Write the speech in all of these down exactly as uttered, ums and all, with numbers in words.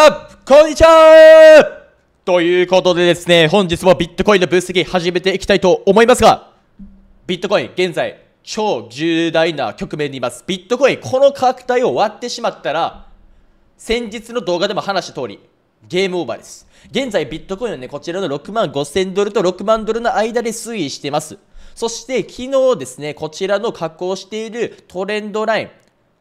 さん、こんにちはということでですね、本日もビットコインの分析始めていきたいと思いますが、ビットコイン現在超重大な局面にいます。ビットコインこの価格帯を割ってしまったら、先日の動画でも話した通りゲームオーバーです。現在ビットコインはね、こちらのろくまんごせんドルとろくまんドルの間で推移しています。そして昨日ですね、こちらの加工しているトレンドライン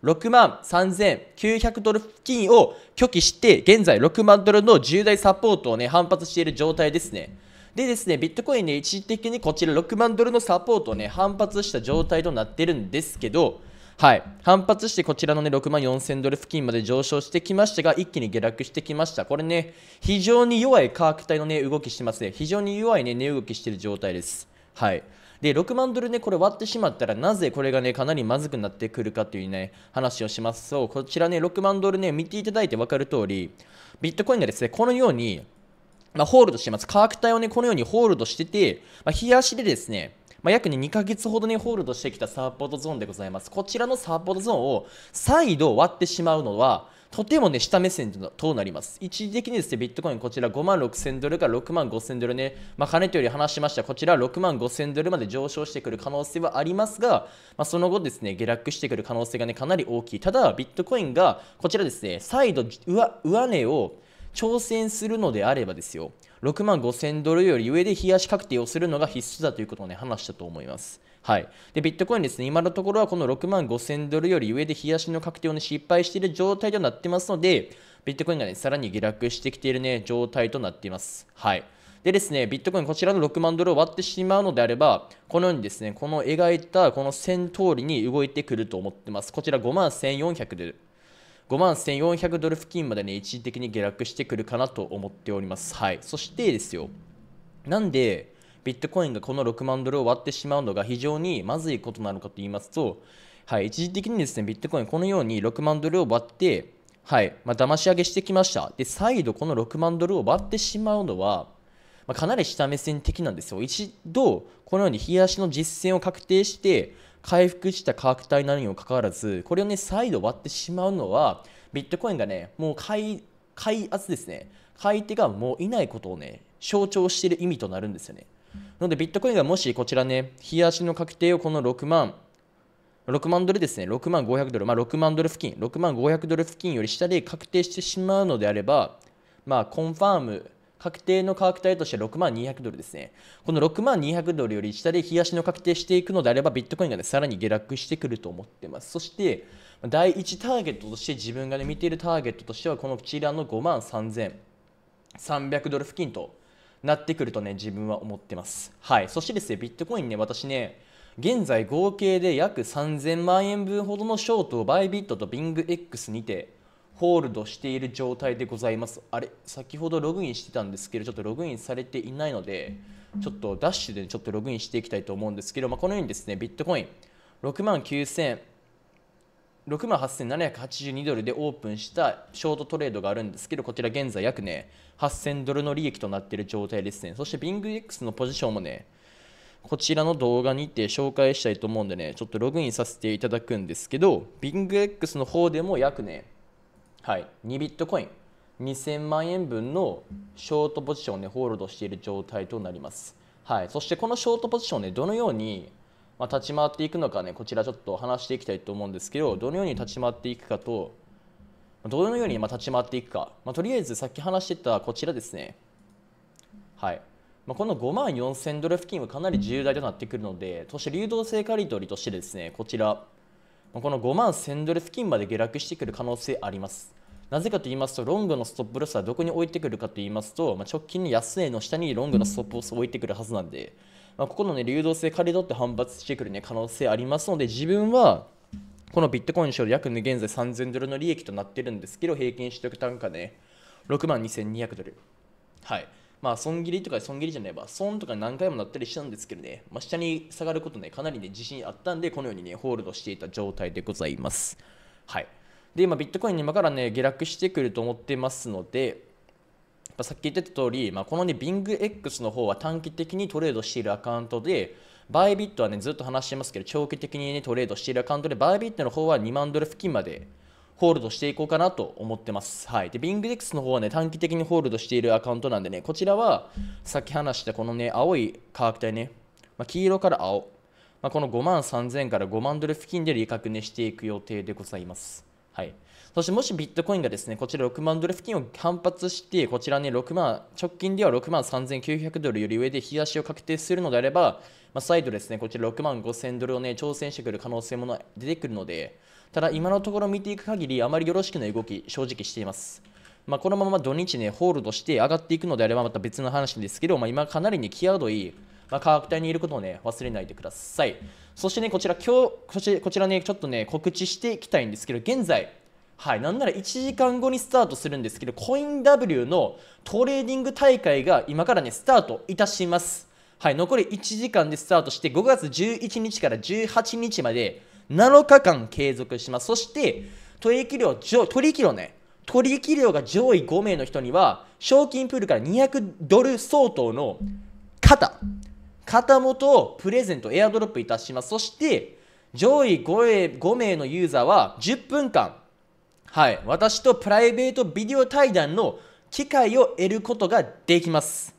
ろくまんさんぜんきゅうひゃくドル付近を拒否して、現在ろくまんドルの重大サポートをね反発している状態ですね。でですね、ビットコインね、一時的にこちらろくまんドルのサポートをね反発した状態となってるんですけど、はい、反発してこちらのねろくまんよんせんドル付近まで上昇してきましたが、一気に下落してきました。これね、非常に弱い価格帯のね動きしてますね。非常に弱いね値動きしてる状態です。はい。でろくまんドルね、これ割ってしまったら、なぜこれがねかなりまずくなってくるかというね話をします。そう、こちらねろくまんドルね見ていただいて分かる通り、ビットコインがですねこのように、まあ、ホールドしてます。価格帯をねこのようにホールドしてて、まあ、日足でですね、まあ、約、ね、にかげつほどねホールドしてきたサポートゾーンでございます。こちらのサポートゾーンを再度割ってしまうのは、とてもね下目線となります。一時的にですね、ビットコインこちらごまんろくせんドルからろくまんごせんドルね、まあ、かねてより話しましたこちらろくまんごせんドルまで上昇してくる可能性はありますが、まあ、その後ですね下落してくる可能性がねかなり大きい。ただビットコインがこちらですね再度上、上値を挑戦するのであればですよ、ろくまんごせんドルより上で冷やし確定をするのが必須だということをね話したと思います。はい。でビットコインですね、今のところはこのろくまんごせんドルより上で冷やしの確定を、ね、失敗している状態となってますので、ビットコインがねさらに下落してきているね状態となっています。はい。でですね、ビットコインこちらのろくまんドルを割ってしまうのであれば、このようにですねこの描いたこの線通りに動いてくると思ってます。こちらごまんせんよんひゃくドルごまんせんよんひゃくドル付近までね一時的に下落してくるかなと思っております。はい。そしてですよ、なんでビットコインがこのろくまんドルを割ってしまうのが非常にまずいことなのかと言いますと、はい、一時的にですねビットコインこのようにろくまんドルを割って、はいまあ、騙し上げしてきました。で再度このろくまんドルを割ってしまうのは、まあ、かなり下目線的なんですよ。一度このように日足の実践を確定して回復した価格帯なのにもかかわらず、これをね再度割ってしまうのは、ビットコインがねもう買い買い圧ですね、買い手がもういないことをね象徴している意味となるんですよね。なのでビットコインがもしこちらね日足の確定をこのろくまんドルですね、ろくまんごひゃくドル、まあ、ろくまんドル付近ろくまんごひゃくドル付近より下で確定してしまうのであれば、まあコンファーム確定の価格帯としてはろくまんにひゃくドルですね。このろくまんにひゃくドルより下で日足の確定していくのであれば、ビットコインが、ね、さらに下落してくると思ってます。そしてだいいちターゲットとして自分が、ね、見ているターゲットとしてはこのこちらのごまんさんぜんさんびゃくドル付近となってくるとね自分は思ってます。はい。そしてですね、ビットコインね、私ね現在合計で約さんぜんまんえんぶんほどのショートをバイビットと ビングエックス にてホールドしている状態でございます。あれ、先ほどログインしてたんですけど、ちょっとログインされていないので、ちょっとダッシュでちょっとログインしていきたいと思うんですけど、まあ、このようにですねビットコインろくまんはっせんななひゃくはちじゅうにドルでオープンしたショートトレードがあるんですけど、こちら現在約ねはっせんドルの利益となっている状態ですね。そして ビングエックス のポジションもねこちらの動画にて紹介したいと思うんでね、ちょっとログインさせていただくんですけど、 ビングエックス の方でも約ね、はい、にビットコインにせんまんえんぶんのショートポジションを、ね、ホールドしている状態となります。はい、そしてこのショートポジションを、ね、どのように、まあ、立ち回っていくのか、ね、こちらちょっと話していきたいと思うんですけど、どのように立ち回っていくかとどのようにまあ立ち回っていくか、まあ、とりあえずさっき話してたこちらですね、はいまあ、このごまんよんせんドル付近はかなり重大となってくるので、そして流動性刈り取りとしてですねこちらこのごまんせんドル付近まで下落してくる可能性あります。なぜかと言いますと、ロングのストップロスはどこに置いてくるかと言いますと、まあ、直近の安値の下にロングのストップロスを置いてくるはずなんで、まあ、ここの、ね、流動性借り取って反発してくる、ね、可能性ありますので、自分はこのビットコインショーで約、ね、現在さんぜんドルの利益となってるんですけど、平均取得単価ねろくまんにせんにひゃくドル、はいまあ、損切りとか損切りじゃないば損とか何回もなったりしたんですけどね、まあ、下に下がることねかなりね自信あったんで、このようにねホールドしていた状態でございます。はい。で今ビットコイン今からね下落してくると思ってますので、やっぱさっき言ってた通り、まあ、このね ビングエックス の方は短期的にトレードしているアカウントで、バイビットはねずっと話してますけど長期的にねトレードしているアカウントで、バイビットの方はにまんドル付近までホールドしていこうかなと思ってます。はい、で、BingX の方はね、短期的にホールドしているアカウントなんでね、こちらはさっき話したこのね、青い価格帯ね、まあ、黄色から青、まあ、このごまんさんぜんからごまんドル付近で利確ねしていく予定でございます。はい、そしてもしビットコインがですねこちらろくまんドル付近を反発してこちらねろくまん直近ではろくまんさんぜんきゅうひゃくドルより上で日足を確定するのであれば、まあ、再度ですねこちらろくまんごせんドルをね挑戦してくる可能性も出てくるので、ただ今のところ見ていく限りあまりよろしくない動き正直しています。まあ、このまま土日ねホールドして上がっていくのであればまた別の話ですけど、まあ、今かなりに際どいまあ、価格帯にいることを、ね、忘れないでください。そしてねこちら今日こちらねちょっとね告知していきたいんですけど、現在はいなんならいちじかんごにスタートするんですけど、コイン W のトレーディング大会が今からねスタートいたします。はい、残りいちじかんでスタートしてごがつじゅういちにちからじゅうはちにちまでなのかかん継続します。そして取引量取引量ね取引量が上位ごめいの人には賞金プールからにひゃくドル相当の肩肩元をプレゼントエアドロップいたします。そして上位 ごめいのユーザーはじゅっぷんかん、はい、私とプライベートビデオ対談の機会を得ることができます。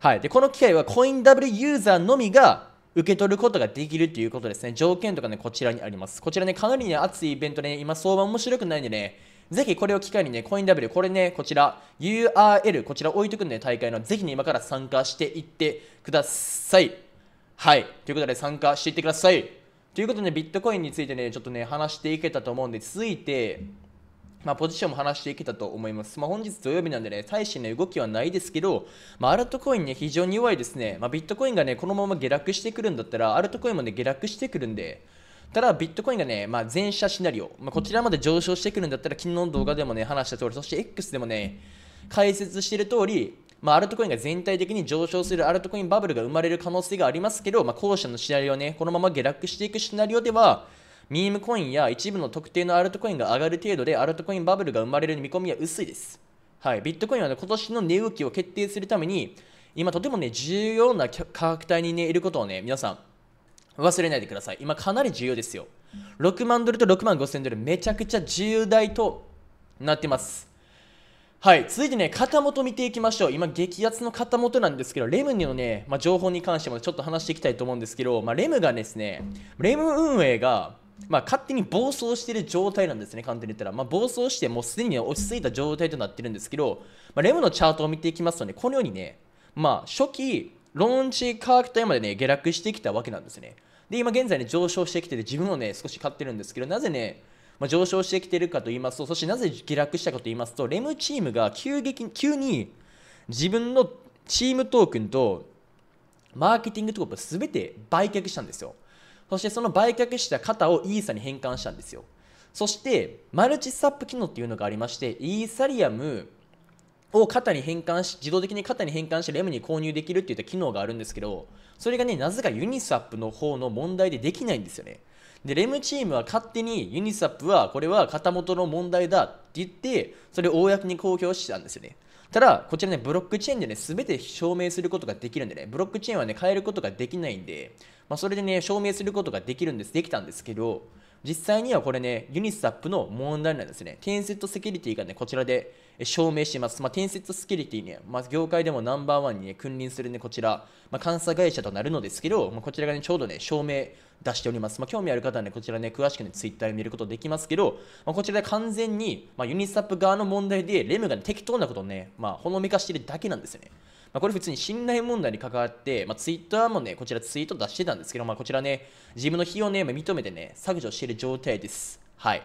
はい、でこの機会はコイン W ユーザーのみが受け取ることができるということですね。条件とかねこちらにあります。こちらねかなり、ね、熱いイベントね今相場面白くないんでね、ぜひこれを機会にね、コイン W、これね、こちら ユーアールエル、こちら置いとくんで、ね、大会の、ぜひね、今から参加していってください。はい、ということで参加していってください。ということで、ね、ビットコインについてね、ちょっとね、話していけたと思うんで、続いて、まあ、ポジションも話していけたと思います。まあ、本日土曜日なんでね、大してね、動きはないですけど、まあ、アルトコインね、非常に弱いですね。まあ、ビットコインがね、このまま下落してくるんだったら、アルトコインもね、下落してくるんで、ただビットコインがね、まあ、前者シナリオ、まあ、こちらまで上昇してくるんだったら昨日の動画でもね話した通り、そして X でもね解説している通り、まあ、アルトコインが全体的に上昇するアルトコインバブルが生まれる可能性がありますけど、まあ、後者のシナリオねこのまま下落していくシナリオではミームコインや一部の特定のアルトコインが上がる程度でアルトコインバブルが生まれる見込みは薄いです。はい、ビットコインは、ね、今年の値動きを決定するために今とてもね重要な価格帯に、ね、いることをね皆さん忘れないでください。今かなり重要ですよ。ろくまんドルとろくまんごせんドルめちゃくちゃ重大となってます。はい、続いてね肩元見ていきましょう。今激アツの肩元なんですけど、レムのね、まあ、情報に関してもちょっと話していきたいと思うんですけど、まあ、レムがですねレム運営が、まあ、勝手に暴走している状態なんですね。簡単に言ったら、まあ、暴走してもうすでに落ち着いた状態となってるんですけど、まあ、レムのチャートを見ていきますとねこのようにね、まあ、初期ローンチ価格帯までね下落してきたわけなんですね。で今現在ね上昇してきてて自分もね少し買ってるんですけど、なぜね、まあ、上昇してきてるかと言いますと、そしてなぜ下落したかと言いますと、レムチームが急激急に自分のチームトークンとマーケティングトークンすべて売却したんですよ。そしてその売却した型をイーサに変換したんですよ。そしてマルチスワップ機能っていうのがありまして、イーサリアムを型に変換し自動的に型に変換してレムに購入できるっていった機能があるんですけど、それがねなぜかユニスワップの方の問題でできないんですよね。でレムチームは勝手にユニスワップはこれは型元の問題だって言ってそれを公に公表してたんですよね。ただこちらねブロックチェーンでね全て証明することができるんでね、ブロックチェーンはね変えることができないんで、まあ、それでね証明することができるんですできたんですけど、実際にはこれねユニスワップの問題なんですね。テンセットセキュリティがねこちらで証明しています。まあ、テンセットセキュリティね、まあ、業界でもナンバーワンに、ね、君臨するねこちら、まあ、監査会社となるのですけど、まあ、こちらがねちょうどね証明出しております。まあ、興味ある方はねこちらね詳しくねツイッターで見ることできますけど、まあ、こちらで完全に、まあ、ユニスワップ側の問題でレムが、ね、適当なことをね、まあ、ほのめかしているだけなんですよね。まあ、これ普通に信頼問題に関わって、まあ、ツイッターもねこちらツイート出してたんですけど、まあ、こちらね自分の非をね認めてね削除している状態です。はい、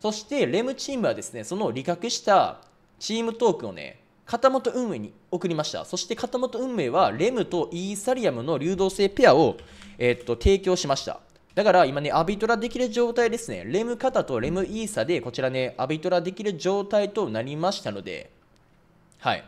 そしてレムチームはですねその利確したチームトークンをね肩元運営に送りました。そして肩元運営はレムとイーサリアムの流動性ペアを、えー、っと提供しました。だから今ねアビトラできる状態ですね。レム肩とレムイーサでこちらねアビトラできる状態となりましたので、はい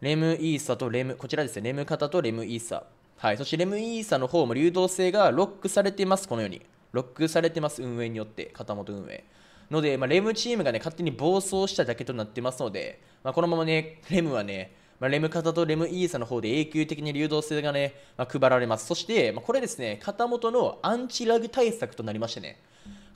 レムイーサとレムこちらですねレム肩とレムイーサ、はいそしてレムイーサの方も流動性がロックされています。このようにロックされてます運営によって肩元運営ので、まあ、レムチームがね勝手に暴走しただけとなってますので、まあ、このままねレムはね、まあ、レム型とレムイーサの方で永久的に流動性がね、まあ、配られます。そして、まあ、これですね肩元のアンチラグ対策となりましてね、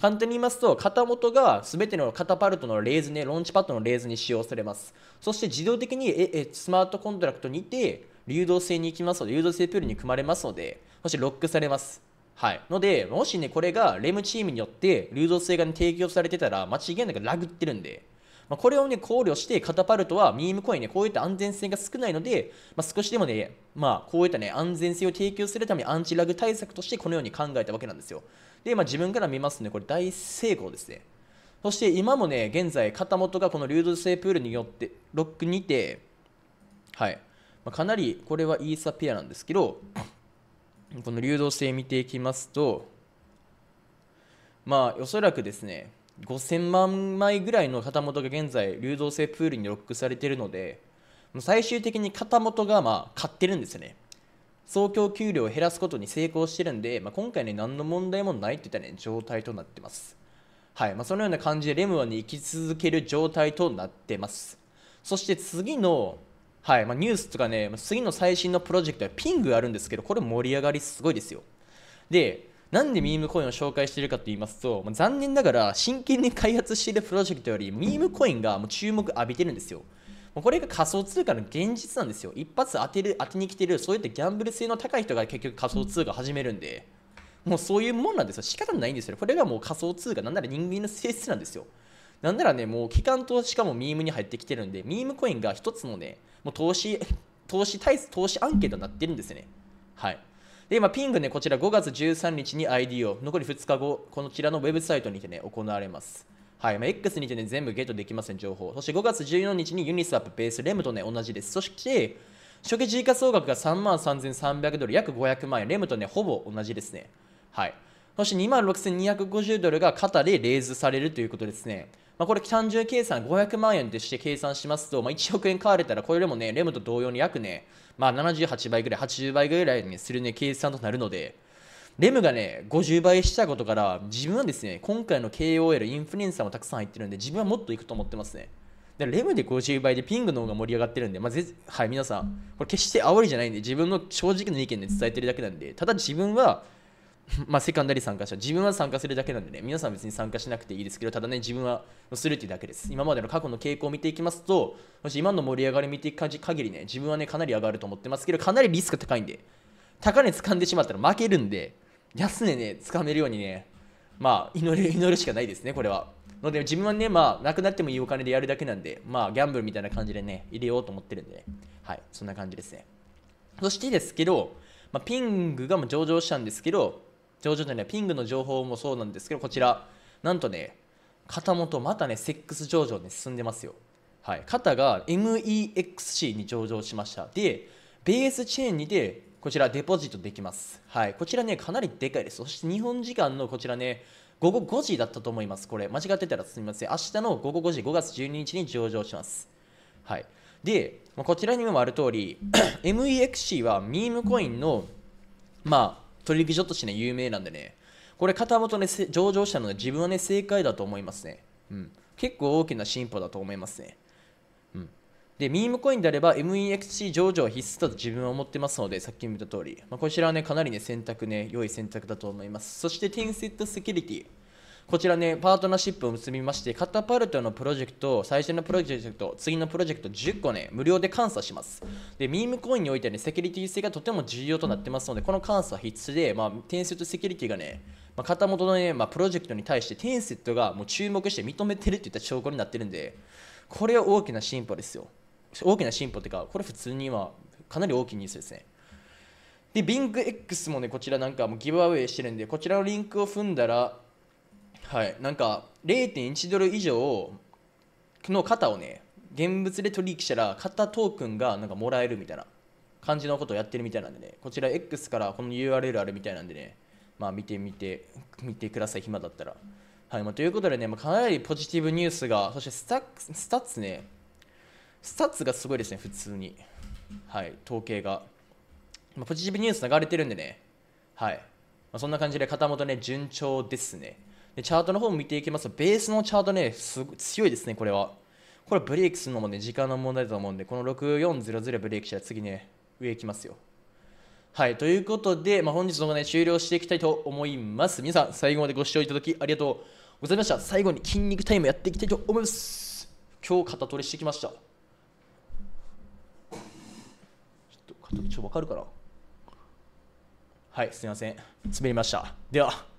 簡単に言いますと、肩元が全ての肩パルトのレーズね、ローンチパッドのレーズに使用されます。そして自動的にえスマートコントラクトにて流動性に行きますので、流動性プールに組まれますので、そしてロックされます。はい、のでもしねこれが レム チームによって流動性が、ね、提供されてたら間違いなくラグってるんで、まあ、これをね考慮してカタパルトはミームコインねこういった安全性が少ないので、まあ、少しでもね、まあ、こういったね安全性を提供するためにアンチラグ対策としてこのように考えたわけなんですよ。で、まあ、自分から見ますとねこれ大成功ですね。そして今もね現在肩元がこの流動性プールによってロックにて、はい、まあ、かなりこれはイーサペアなんですけど、この流動性見ていきますと、まあおそらくですねごせんまんまいぐらいの肩元が現在流動性プールにロックされているので、最終的に肩元がまあ買ってるんですよね。総供給量を減らすことに成功してるんで、まあ、今回ね何の問題もないといったね状態となってます。はい、まあ、そのような感じでレムはね生き続ける状態となってます。そして次のはい、まあ、ニュースとかね次の最新のプロジェクトはピングがあるんですけど、これ盛り上がりすごいですよ。で、なんでミームコインを紹介しているかと言いますと、まあ、残念ながら真剣に開発しているプロジェクトよりミームコインがもう注目浴びてるんですよ。これが仮想通貨の現実なんですよ。一発当てる当てに来てるそういったギャンブル性の高い人が結局仮想通貨始めるんで、もうそういうもんなんですよ。仕方ないんですよ。これがもう仮想通貨、なんなら人間の性質なんですよ。なんならねもう機関投資家もミームに入ってきてるんで、ミームコインが一つのねもう投資投資対投資アンケートになってるんですよね。はい。で今ピングねこちらごがつじゅうさんにちに アイディー を残りふつかごこちらのウェブサイトにてね行われます。はい。まあ、エックス にてね全部ゲットできません、ね、情報。そしてごがつじゅうよっかにユニスワップベースレムとね同じです。そして初期時価総額がさんまんさんぜんさんびゃくドル約ごひゃくまんえん、レムとねほぼ同じですね。はい。そして にまんろくせんにひゃくごじゅうドルが肩でレーズされるということですね。まあ、これ単純計算ごひゃくまんえんとして計算しますと、まあ、いちおくえん買われたらこれでもねレムと同様に約ね、まあ、ななじゅうはちばいぐらいはちじゅうばいぐらいにするね計算となるので、レムがねごじゅうばいしたことから、自分はですね今回の ケーオーエル インフルエンサーもたくさん入ってるんで自分はもっといくと思ってますね。でレムでごじゅうばいでピングの方が盛り上がってるんで、まあ、ぜはい皆さんこれ決して煽りじゃないんで自分の正直な意見で伝えてるだけなんで、ただ自分はまあセカンダリー参加者、自分は参加するだけなんでね、皆さん別に参加しなくていいですけど、ただね自分はするっていうだけです。今までの過去の傾向を見ていきますと、もし今の盛り上がり見ていく限りね、自分はねかなり上がると思ってますけど、かなりリスク高いんで、高値掴んでしまったら負けるんで、安値ね掴めるようにね、まあ祈る祈るしかないですねこれは。ので自分はねまあなくなってもいいお金でやるだけなんで、まあギャンブルみたいな感じでね入れようと思ってるんで、はいそんな感じですね。そしてですけど、まあ、ピングがもう上場したんですけど。上場でね、ピングの情報もそうなんですけど、こちらなんとね肩元またねセックス上場に、ね、進んでますよ。はい、肩が エムイーエックスシー に上場しました。でベースチェーンにてこちらデポジットできます。はい、こちらねかなりでかいです。そして日本時間のこちらねごごごじだったと思います。これ間違ってたらすみません。明日のごごごじごがつじゅうににちに上場します。はい、でこちらにもある通りエムイーエックスシー はミームコインのまあ取引所として、ね、有名なんでね、これ肩元、ね、上場したので自分は、ね、正解だと思いますね、うん。結構大きな進歩だと思いますね。うん、で、ミームコインであれば エムイーエックスシー 上場は必須だと自分は思ってますので、さっき見た通り、まあ、こちらは、ね、かなり、ね、選択ね、良い選択だと思います。そしてテンセットセキュリティ。こちらね、パートナーシップを結びまして、カタパルトのプロジェクト、最初のプロジェクト、次のプロジェクトじゅっこね、無料で監査します。で、ミームコインにおいてね、セキュリティ性がとても重要となってますので、この監査は必須で、まあ、テンセットセキュリティがね、まあ、肩元のね、まあ、プロジェクトに対してテンセットがもう注目して認めてるっていった証拠になってるんで、これは大きな進歩ですよ。大きな進歩っていうか、これ普通にはかなり大きいニュースですね。で、BingX もね、こちらなんかもうギブアウェイしてるんで、こちらのリンクを踏んだら、はい、なんか れいてんいちドル以上の肩をね現物で取引したら肩トークンがなんかもらえるみたいな感じのことをやってるみたいなんでね、こちら X からこの ユーアールエル あるみたいなんでね、まあ見てみて見てください暇だったら。はい、まあ、ということでね、まあ、かなりポジティブニュースが、そしてスタッスタッツねスタッツがすごいですね普通に。はい、統計が、まあ、ポジティブニュース流れてるんでね、はい、まあ、そんな感じで肩元ね順調ですね。でチャートの方も見ていきますと、ベースのチャートねすごい強いですね。これはこれブレイクするのもね時間の問題だと思うんで、このろくよんぜろぜろブレイクしたら次ね上行きますよ。はい、ということで、まあ、本日の動画ね、終了していきたいと思います。皆さん、最後までご視聴いただきありがとうございました。最後に筋肉タイムやっていきたいと思います。今日、肩トレしてきました。ちょっと、肩トレ、ちょっと分かるかな?はい、すみません。滑りました。では。